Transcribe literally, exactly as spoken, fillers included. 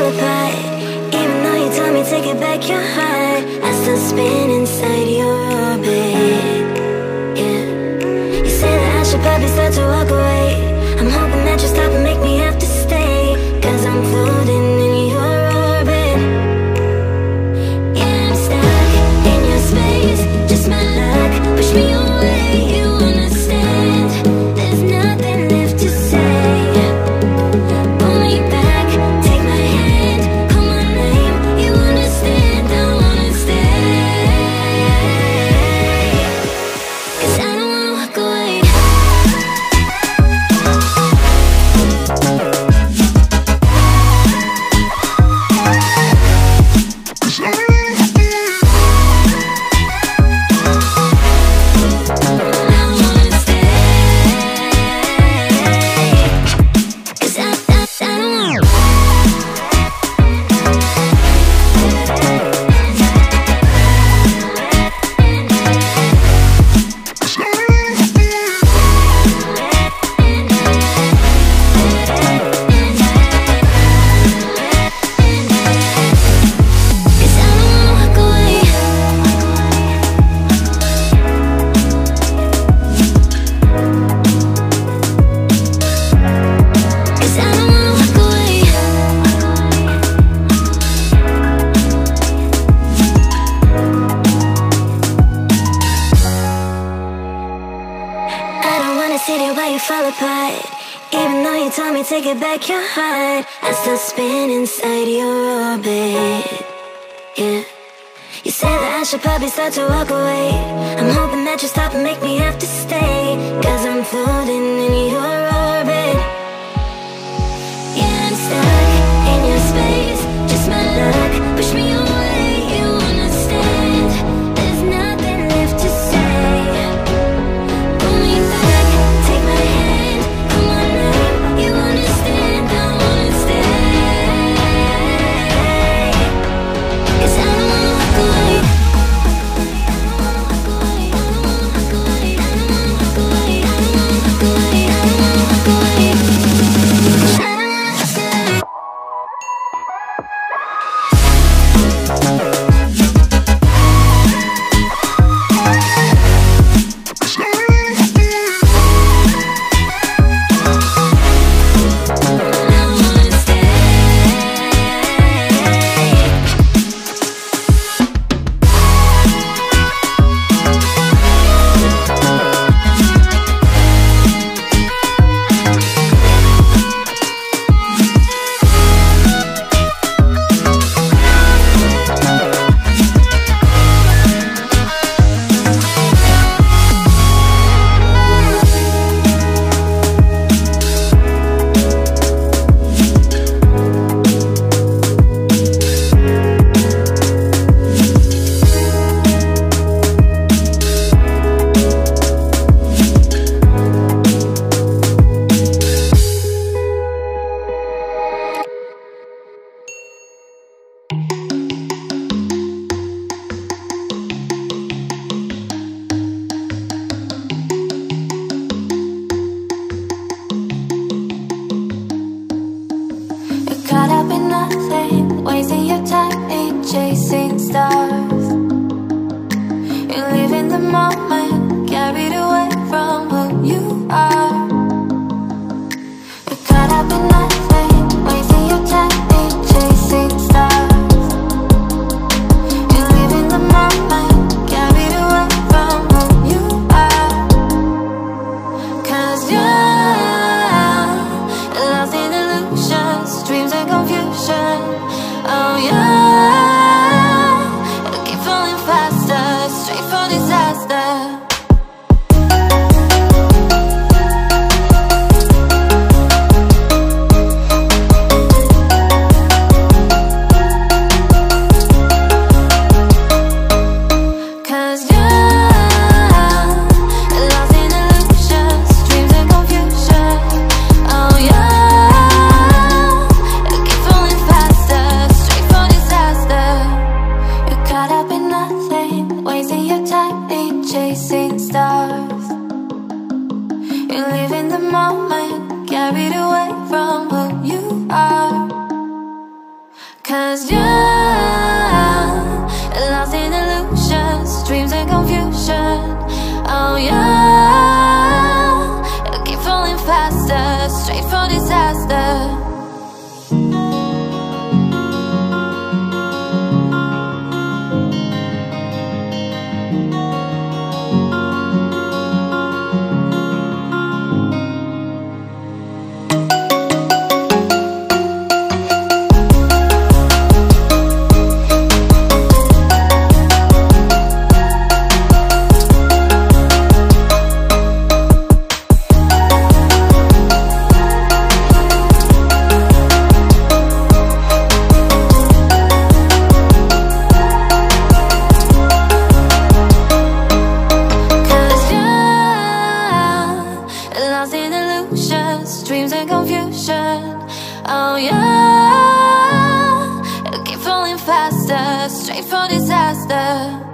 lullaby. Even though you told me to get back your heart, I still spin inside your orbit. Yeah. You say that I should probably start to walk away. I'm hoping that you stop and make me have to stay, cause I'm floating in your orbit. Yeah, I'm stuck in your space, just my luck, push me away. You understand, there's nothing left to say. Pull me back, take my hand, call my name. You understand, I wanna stay, cause I don't wanna walk away. Fall apart. Even though you told me to get back your heart, I still spin inside your orbit. Yeah. You said that I should probably start to walk away. I'm hoping that you stop and make me have to stay, cause I'm floating in your orbit. Yeah, I'm stuck in your space, just my luck, push me away. You understand, there's nothing left to say. I don't wanna walk away. I don't wanna walk away. I don't wanna walk away. illusions, dreams and confusion. Oh yeah, you keep falling faster, straight for disaster.